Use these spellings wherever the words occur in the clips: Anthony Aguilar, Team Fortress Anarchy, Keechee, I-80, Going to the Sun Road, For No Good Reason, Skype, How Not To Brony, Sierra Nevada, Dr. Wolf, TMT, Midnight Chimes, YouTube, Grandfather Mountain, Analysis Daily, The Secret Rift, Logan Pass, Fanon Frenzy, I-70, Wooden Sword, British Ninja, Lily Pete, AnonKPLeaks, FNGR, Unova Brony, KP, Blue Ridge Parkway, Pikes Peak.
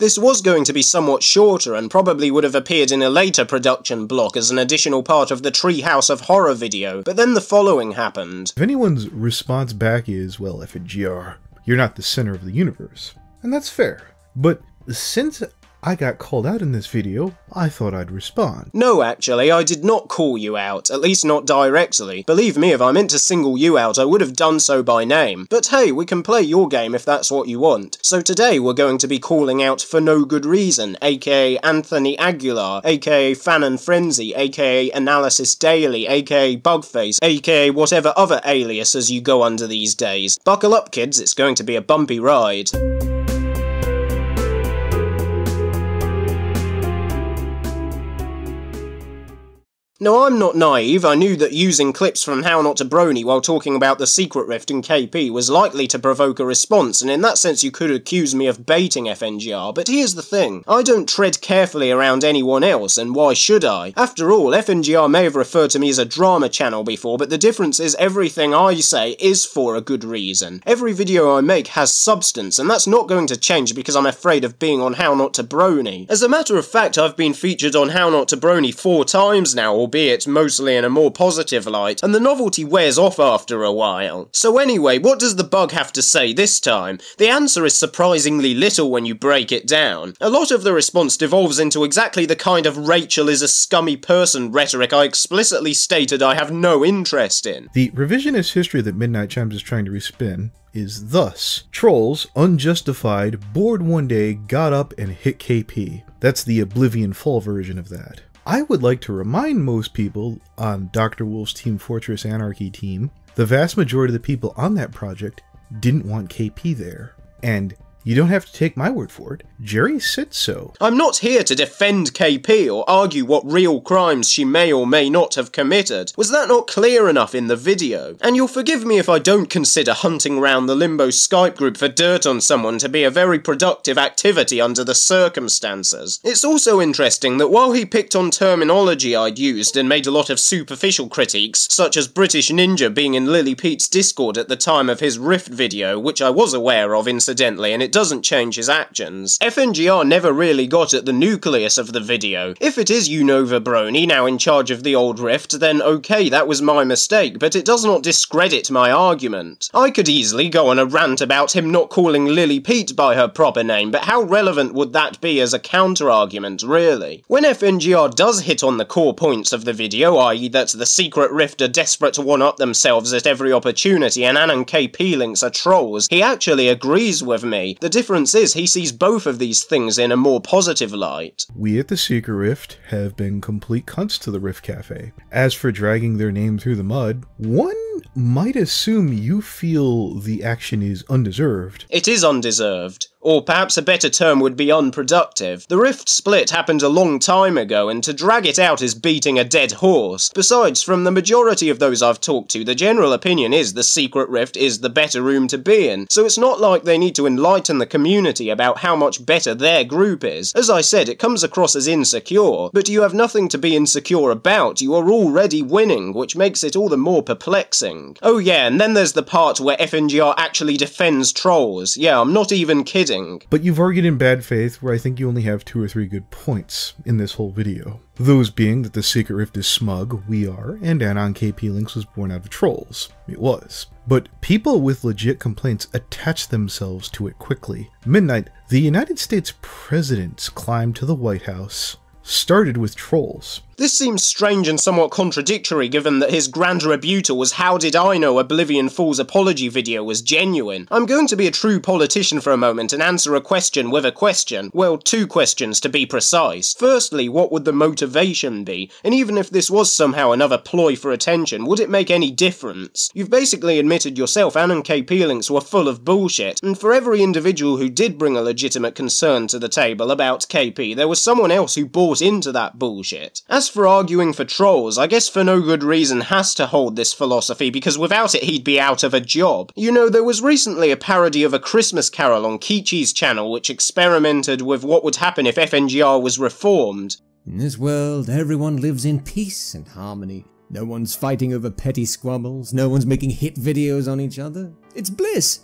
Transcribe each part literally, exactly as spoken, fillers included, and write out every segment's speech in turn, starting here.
This was going to be somewhat shorter and probably would have appeared in a later production block as an additional part of the Treehouse of Horror video, but then the following happened. If anyone's response back is, well, F N G R, you're not the center of the universe, and that's fair, but since I got called out in this video, I thought I'd respond. No, actually, I did not call you out, at least not directly. Believe me, if I meant to single you out, I would have done so by name. But hey, we can play your game if that's what you want. So today, we're going to be calling out For No Good Reason, aka Anthony Aguilar, aka Fanon Frenzy, aka Analysis Daily, aka Bugface, aka whatever other aliases you go under these days. Buckle up, kids, it's going to be a bumpy ride. Now, I'm not naive, I knew that using clips from How Not To Brony while talking about The Secret Rift and K P was likely to provoke a response, and in that sense you could accuse me of baiting F N G R, but here's the thing. I don't tread carefully around anyone else, and why should I? After all, F N G R may have referred to me as a drama channel before, but the difference is everything I say is for a good reason. Every video I make has substance, and that's not going to change because I'm afraid of being on How Not To Brony. As a matter of fact, I've been featured on How Not To Brony four times now, or albeit mostly in a more positive light, and the novelty wears off after a while. So anyway, what does the bug have to say this time? The answer is surprisingly little when you break it down. A lot of the response devolves into exactly the kind of Rachel is a scummy person rhetoric I explicitly stated I have no interest in. The revisionist history that Midnight Chimes is trying to respin is thus: trolls, unjustified, bored one day, got up and hit K P. That's the Oblivion Fall version of that. I would like to remind most people on Doctor Wolf's Team Fortress Anarchy team, the vast majority of the people on that project didn't want K P there. And you don't have to take my word for it. Jerry said so. I'm not here to defend K P or argue what real crimes she may or may not have committed. Was that not clear enough in the video? And you'll forgive me if I don't consider hunting round the Limbo Skype group for dirt on someone to be a very productive activity under the circumstances. It's also interesting that while he picked on terminology I'd used and made a lot of superficial critiques, such as British Ninja being in Lily Pete's Discord at the time of his Rift video, which I was aware of incidentally, and it doesn't change his actions. F N G R never really got at the nucleus of the video. If it is Unova Brony now in charge of the old Rift, then okay, that was my mistake, but it does not discredit my argument. I could easily go on a rant about him not calling Lily Pete by her proper name, but how relevant would that be as a counter-argument, really? When F N G R does hit on the core points of the video, that is that the Secret Rift are desperate to one-up themselves at every opportunity and AnonKPLeaks are trolls, he actually agrees with me. The difference is he sees both of these things in a more positive light. We at the Secret Rift have been complete cunts to the Rift Cafe. As for dragging their name through the mud, one might assume you feel the action is undeserved. It is undeserved. Or perhaps a better term would be unproductive. The Rift split happened a long time ago, and to drag it out is beating a dead horse. Besides, from the majority of those I've talked to, the general opinion is the Secret Rift is the better room to be in, so it's not like they need to enlighten the community about how much better their group is. As I said, it comes across as insecure, but you have nothing to be insecure about, you are already winning, which makes it all the more perplexing. Oh yeah, and then there's the part where F N G R actually defends trolls. Yeah, I'm not even kidding. But you've argued in bad faith where I think you only have two or three good points in this whole video. Those being that the Secret Rift is smug, we are, and AnonKPLeaks was born out of trolls. It was. But people with legit complaints attach themselves to it quickly. Midnight, the United States president's climb to the White House started with trolls. This seems strange and somewhat contradictory given that his grand rebuttal was how did I know Oblivion Fall's apology video was genuine. I'm going to be a true politician for a moment and answer a question with a question. Well, two questions to be precise. Firstly, what would the motivation be? And even if this was somehow another ploy for attention, would it make any difference? You've basically admitted yourself AnonKPLeaks were full of bullshit, and for every individual who did bring a legitimate concern to the table about K P, there was someone else who bought into that bullshit. As for arguing for trolls, I guess For No Good Reason has to hold this philosophy because without it he'd be out of a job. You know, there was recently a parody of A Christmas Carol on Keechee's channel which experimented with what would happen if F N G R was reformed. In this world, everyone lives in peace and harmony. No one's fighting over petty squabbles, no one's making hit videos on each other. It's bliss!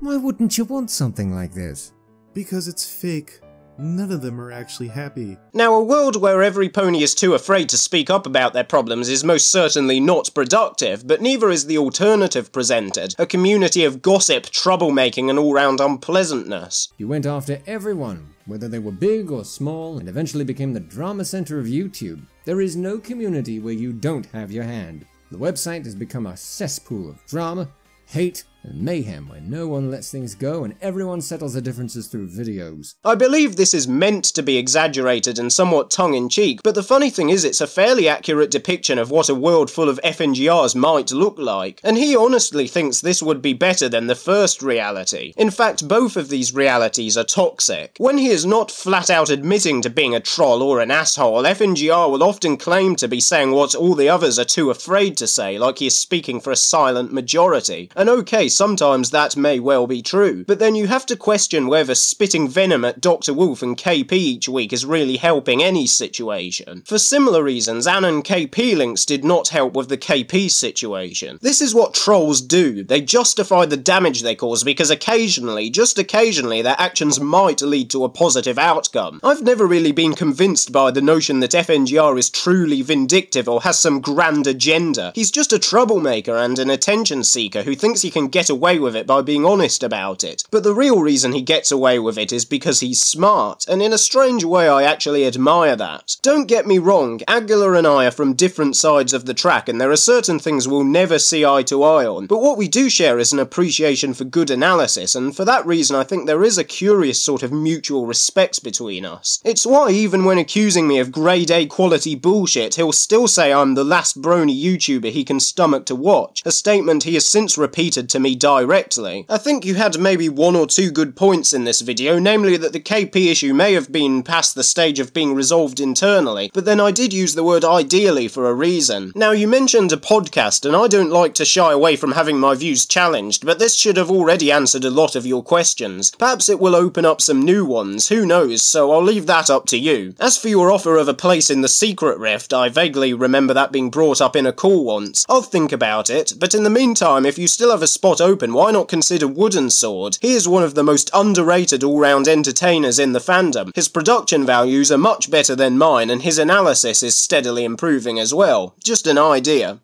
Why wouldn't you want something like this? Because it's fake. None of them are actually happy. Now, a world where every pony is too afraid to speak up about their problems is most certainly not productive, but neither is the alternative presented, a community of gossip, troublemaking, and all-round unpleasantness. You went after everyone, whether they were big or small, and eventually became the drama center of YouTube. There is no community where you don't have your hand. The website has become a cesspool of drama, hate, and mayhem where no one lets things go and everyone settles their differences through videos. I believe this is meant to be exaggerated and somewhat tongue-in-cheek, but the funny thing is it's a fairly accurate depiction of what a world full of F N G Rs might look like, and he honestly thinks this would be better than the first reality. In fact, both of these realities are toxic. When he is not flat out admitting to being a troll or an asshole, F N G R will often claim to be saying what all the others are too afraid to say, like he is speaking for a silent majority. And okay, sometimes that may well be true, but then you have to question whether spitting venom at Doctor Wolf and K P each week is really helping any situation. For similar reasons, AnonKPLeaks did not help with the K P situation. This is what trolls do. They justify the damage they cause because occasionally, just occasionally, their actions might lead to a positive outcome. I've never really been convinced by the notion that F N G R is truly vindictive or has some grand agenda. He's just a troublemaker and an attention seeker who thinks he can get away with it by being honest about it. But the real reason he gets away with it is because he's smart, and in a strange way I actually admire that. Don't get me wrong, Aguilar and I are from different sides of the track and there are certain things we'll never see eye to eye on, but what we do share is an appreciation for good analysis, and for that reason I think there is a curious sort of mutual respect between us. It's why even when accusing me of grade A quality bullshit, he'll still say I'm the last brony YouTuber he can stomach to watch, a statement he has since repeated to me directly. I think you had maybe one or two good points in this video, namely that the K P issue may have been past the stage of being resolved internally, but then I did use the word ideally for a reason. Now, you mentioned a podcast, and I don't like to shy away from having my views challenged, but this should have already answered a lot of your questions. Perhaps it will open up some new ones, who knows, so I'll leave that up to you. As for your offer of a place in the Secret Rift, I vaguely remember that being brought up in a call once. I'll think about it, but in the meantime, if you still have a spot open, why not consider Wooden Sword? He is one of the most underrated all-round entertainers in the fandom. His production values are much better than mine, and his analysis is steadily improving as well. Just an idea.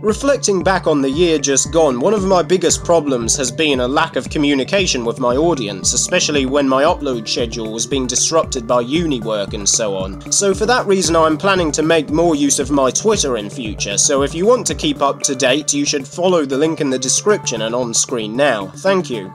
Reflecting back on the year just gone, one of my biggest problems has been a lack of communication with my audience, especially when my upload schedule was being disrupted by uni work and so on. So for that reason I'm planning to make more use of my Twitter in future, so if you want to keep up to date you should follow the link in the description and on screen now. Thank you.